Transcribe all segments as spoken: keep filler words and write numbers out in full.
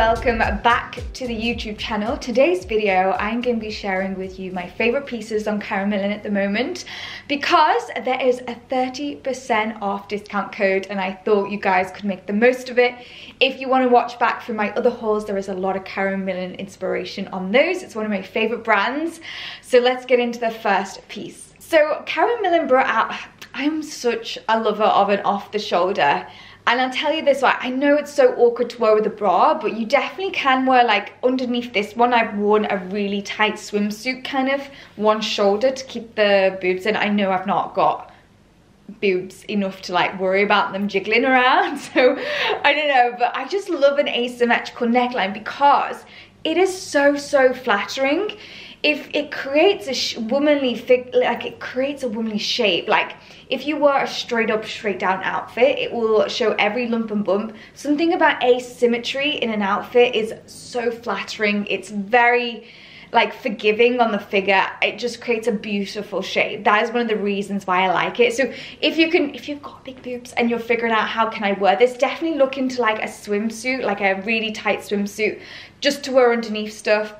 welcome back to the YouTube channel. Today's video, I'm going to be sharing with you my favorite pieces on Karen Millen at the moment, because there is a thirty percent off discount code and I thought you guys could make the most of it. If you want to watch back from my other hauls, there is a lot of Karen Millen inspiration on those. It's one of my favorite brands. So let's get into the first piece. So Karen Millen brought out, I'm such a lover of an off the shoulder. And I'll tell you this, I know it's so awkward to wear with a bra, but you definitely can wear, like, underneath this one, I've worn a really tight swimsuit, kind of one shoulder to keep the boobs in. I know I've not got boobs enough to, like, worry about them jiggling around, so I don't know, but I just love an asymmetrical neckline because it is so, so flattering. If it creates a sh womanly fig like it creates a womanly shape. Like if you wear a straight up, straight down outfit, it will show every lump and bump. Something about asymmetry in an outfit is so flattering. It's very like forgiving on the figure. It just creates a beautiful shape. That is one of the reasons why I like it. So if you can, if you've got big boobs and you're figuring out how can I wear this, definitely look into like a swimsuit, like a really tight swimsuit, just to wear underneath stuff.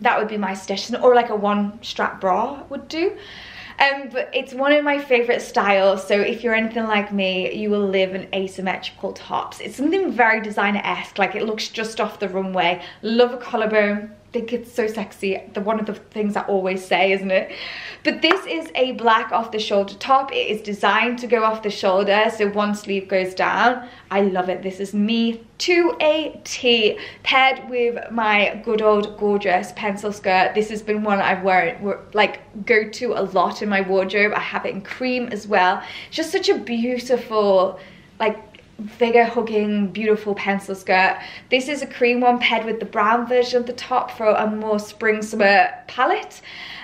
That would be my suggestion, or like a one strap bra would do. Um, but it's one of my favorite styles, so if you're anything like me, you will live in asymmetrical tops. It's something very designer-esque, like it looks just off the runway. Love a collarbone, think it's so sexy. The one of the things I always say, isn't it? But this is a black off-the-shoulder top. It is designed to go off the shoulder, so one sleeve goes down. I love it. This is me to a T, paired with my good old gorgeous pencil skirt. This has been one I've worn, like, go to a lot in my wardrobe. I have it in cream as well. It's just such a beautiful, like, figure hugging, beautiful pencil skirt. This is a cream one paired with the brown version of the top for a more spring summer palette.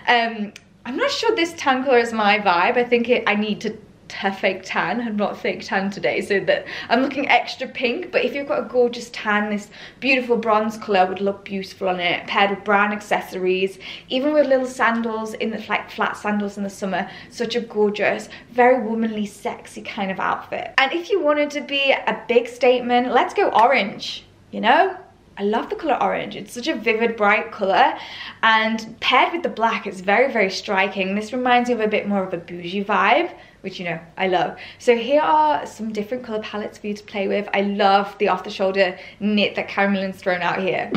Um, I'm not sure this tan color is my vibe. I think it, I need to her fake tan. I'm not fake tan today, so that I'm looking extra pink, but if you've got a gorgeous tan, this beautiful bronze color would look beautiful on it, paired with brown accessories, even with little sandals, in the like flat sandals in the summer. Such a gorgeous, very womanly, sexy kind of outfit. And if you wanted to be a big statement, let's go orange. You know, I love the color orange. It's such a vivid, bright color, and paired with the black, it's very, very striking. This reminds me of a bit more of a bougie vibe, which, you know, I love. So here are some different color palettes for you to play with. I love the off the shoulder knit that Karen Millen's thrown out here.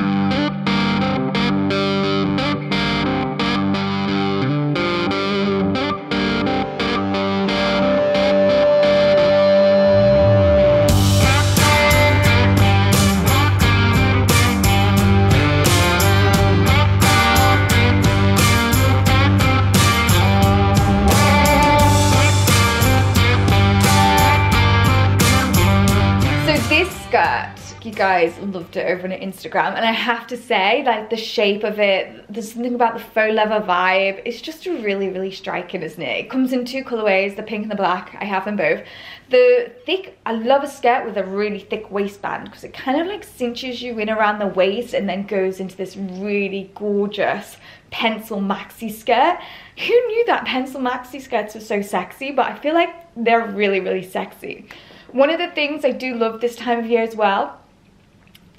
You guys loved it over on Instagram, and I have to say, like, the shape of it, there's something about the faux leather vibe. It's just really, really striking, isn't it? It comes in two colorways, the pink and the black. I have them both. The thick, I love a skirt with a really thick waistband because it kind of like cinches you in around the waist and then goes into this really gorgeous pencil maxi skirt. Who knew that pencil maxi skirts were so sexy? But I feel like they're really, really sexy. One of the things I do love this time of year as well,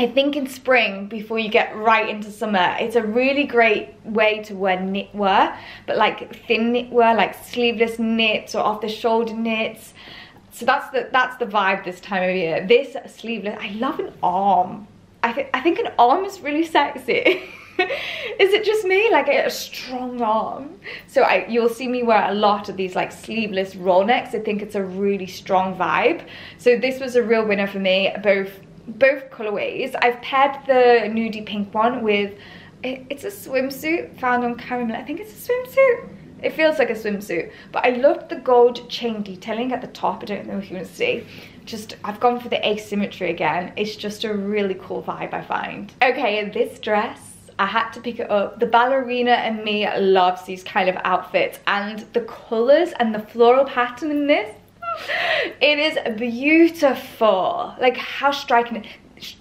I think in spring, before you get right into summer, it's a really great way to wear knitwear, but like thin knitwear, like sleeveless knits or off the shoulder knits. So that's the, that's the vibe this time of year. This sleeveless, I love an arm. I, th I think an arm is really sexy. Is it just me? Like a, a strong arm. So I, you'll see me wear a lot of these like sleeveless roll necks. I think it's a really strong vibe. So this was a real winner for me, both both colorways. I've paired the nudie pink one with, it's a swimsuit found on Karen Millen. I think it's a swimsuit. It feels like a swimsuit, but I loved the gold chain detailing at the top. I don't know if you can see. Just, I've gone for the asymmetry again. It's just a really cool vibe, I find. Okay, this dress, I had to pick it up. The ballerina and me loves these kind of outfits, and the colors and the floral pattern in this, it is beautiful. Like how striking.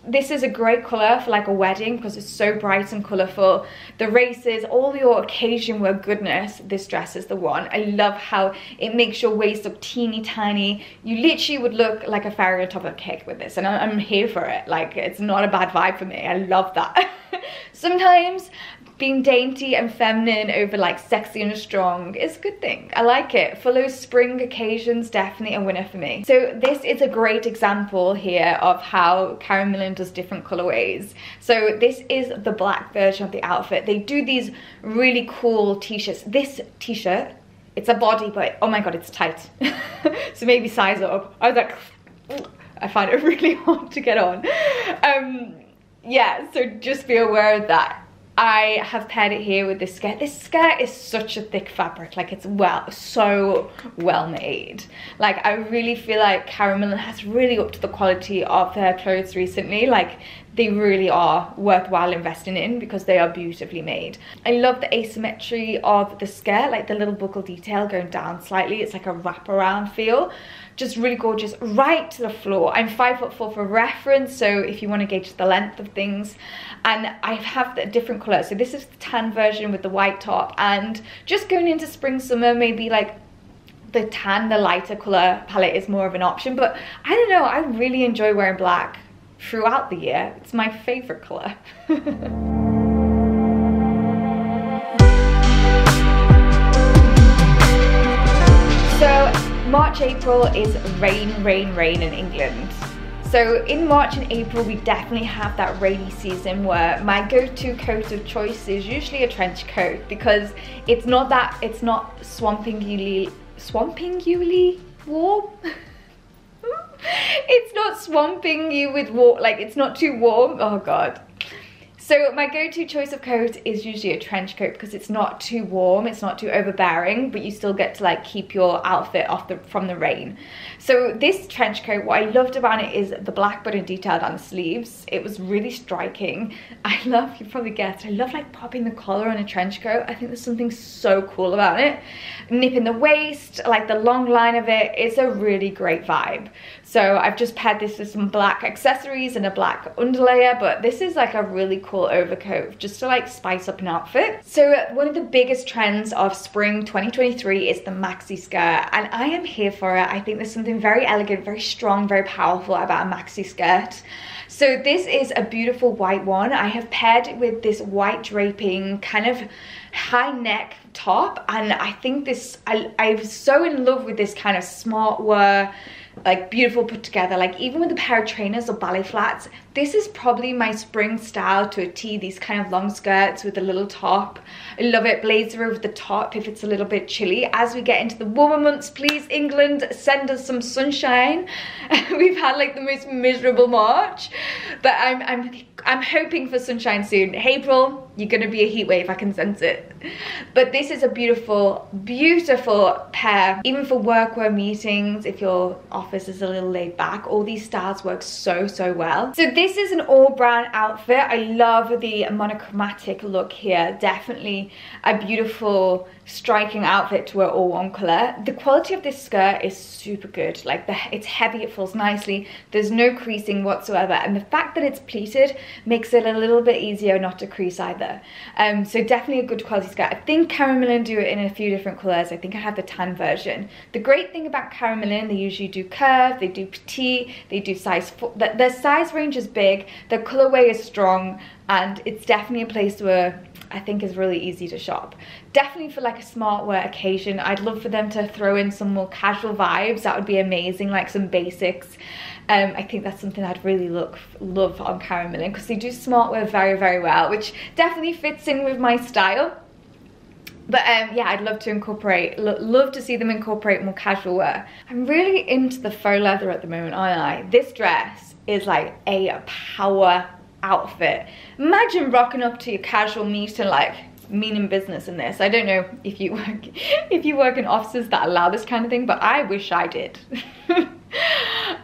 This is a great color for like a wedding because it's so bright and colorful. The races, all your occasion wear goodness, this dress is the one. I love how it makes your waist up teeny tiny. You literally would look like a fairy on top of a cake with this, and I'm here for it. Like, it's not a bad vibe for me. I love that. Sometimes being dainty and feminine over like sexy and strong is a good thing. I like it. For those spring occasions, definitely a winner for me. So this is a great example here of how Karen Millen does different colorways. So this is the black version of the outfit. They do these really cool t-shirts. This t-shirt, it's a body, but oh my God, it's tight. So maybe size up. I was like, I find it really hard to get on. Um, yeah, so just be aware of that. I have paired it here with this skirt. This skirt is such a thick fabric, like it's well, so well made. Like, I really feel like Karen Millen has really upped the quality of her clothes recently. Like, they really are worthwhile investing in because they are beautifully made. I love the asymmetry of the skirt, like the little buckle detail going down slightly. It's like a wraparound feel. Just really gorgeous, right to the floor. I'm five foot four for reference, so if you want to gauge the length of things. And I have the different colors. So this is the tan version with the white top, and just going into spring, summer, maybe like the tan, the lighter color palette is more of an option. But I don't know, I really enjoy wearing black throughout the year. It's my favorite color. March, April is rain, rain, rain in England. So in March and April, we definitely have that rainy season where my go-to coat of choice is usually a trench coat because it's not that, it's not swampingly, swampingly warm. It's not swamping you with warm, like it's not too warm, oh God. So my go-to choice of coat is usually a trench coat because it's not too warm, it's not too overbearing, but you still get to like keep your outfit off the, from the rain. So this trench coat, what I loved about it is the black button detail down the sleeves. It was really striking. I love, you probably guessed, I love like popping the collar on a trench coat. I think there's something so cool about it. Nipping the waist, like the long line of it, it's a really great vibe. So I've just paired this with some black accessories and a black underlayer, but this is like a really cool overcoat just to like spice up an outfit. So one of the biggest trends of spring twenty twenty-three is the maxi skirt, and I am here for it. I think there's something very elegant, very strong, very powerful about a maxi skirt. So this is a beautiful white one. I have paired it with this white draping kind of high neck top, and I think this, I, I'm so in love with this kind of smart wear, like beautiful put together, like even with a pair of trainers or ballet flats, this is probably my spring style to a T, these kind of long skirts with a little top. I love it, blazer over the top if it's a little bit chilly. As we get into the warmer months, please England, send us some sunshine. We've had like the most miserable March, but I'm, I'm, I'm hoping for sunshine soon. April, you're gonna be a heat wave, I can sense it. But this is a beautiful, beautiful pair, even for workwear meetings, if you're off Office is a little laid back, all these styles work so so well. So this is an all brown outfit. I love the monochromatic look here, definitely a beautiful striking outfit to wear all one color. The quality of this skirt is super good, like the, it's heavy, it falls nicely, there's no creasing whatsoever, and the fact that it's pleated makes it a little bit easier not to crease either. Um, so definitely a good quality skirt. I think Karen Millen do it in a few different colors. I think I had the tan version. The great thing about Karen Millen, they usually do curve, they do petite, they do size four. Their size range is big, their colorway is strong, and it's definitely a place where I think is really easy to shop. Definitely for like a smart wear occasion, I'd love for them to throw in some more casual vibes. That would be amazing, like some basics. Um, I think that's something I'd really look love on Karen Millen because they do smart wear very, very well, which definitely fits in with my style. But um, yeah, I'd love to incorporate, lo love to see them incorporate more casual wear. I'm really into the faux leather at the moment, aren't I? This dress is like a power outfit. Imagine rocking up to your casual meet and like meaning business in this. I don't know if you work, if you work in offices that allow this kind of thing, but I wish I did.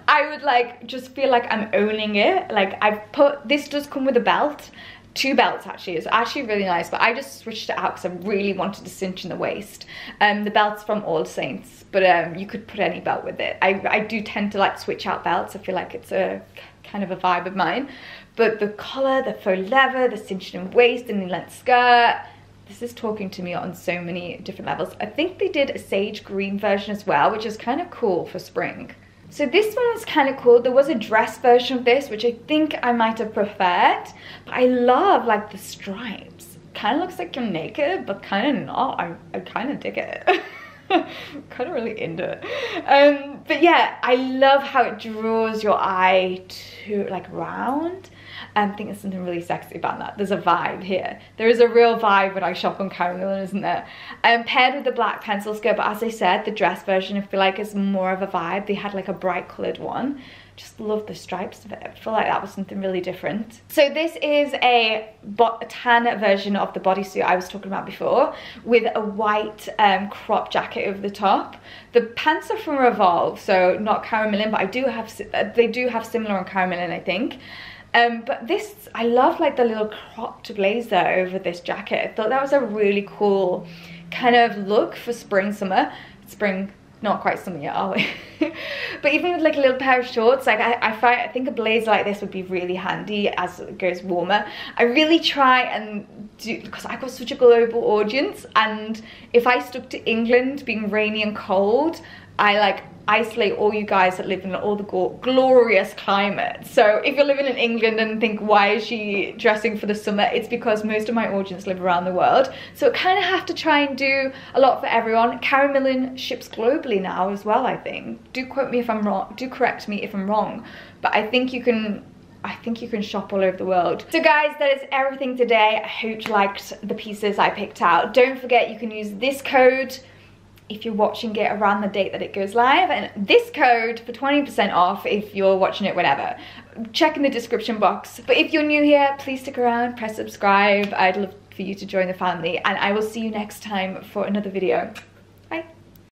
I would like, just feel like I'm owning it. Like I've put, this does come with a belt. Two belts actually, it's actually really nice, but I just switched it out because I really wanted to cinch in the waist. Um, the belt's from All Saints, but um, you could put any belt with it. I, I do tend to like switch out belts. I feel like it's a kind of a vibe of mine. But the collar, the faux leather, the cinched in waist, the knee-length skirt, this is talking to me on so many different levels. I think they did a sage green version as well, which is kind of cool for spring. So this one was kind of cool. There was a dress version of this, which I think I might have preferred. But I love like the stripes. Kind of looks like you're naked, but kind of not. I, I kind of dig it. Kind of really into it. Um, but yeah, I love how it draws your eye to like round. Um, I think there's something really sexy about that. There's a vibe here. There is a real vibe when I shop on Karen Millen, isn't there? Um, paired with the black pencil skirt, but as I said, the dress version I feel like is more of a vibe. They had like a bright coloured one. Just love the stripes of it. I feel like that was something really different. So this is a tan version of the bodysuit I was talking about before, with a white um, crop jacket over the top. The pants are from Revolve, so not Karen Millen, but I do have. They do have similar on Karen Millen, I think. Um, but this, I love like the little cropped blazer over this jacket. I thought that was a really cool kind of look for spring, summer. Spring, not quite summer yet, are we? But even with like a little pair of shorts, like I, I, find, I think a blazer like this would be really handy as it goes warmer. I really try and do, because I've got such a global audience, and if I stuck to England being rainy and cold, I like isolate all you guys that live in all the glorious climate. So if you're living in England and think, why is she dressing for the summer? It's because most of my audience live around the world. So I kind of have to try and do a lot for everyone. Karen Millen ships globally now as well, I think. Do quote me if I'm wrong. Do correct me if I'm wrong. But I think you can... I think you can shop all over the world. So guys, that is everything today. I hope you liked the pieces I picked out. Don't forget you can use this code if you're watching it around the date that it goes live, and this code for twenty percent off if you're watching it whenever. Check in the description box. But if you're new here, please stick around, press subscribe. I'd love for you to join the family, and I will see you next time for another video.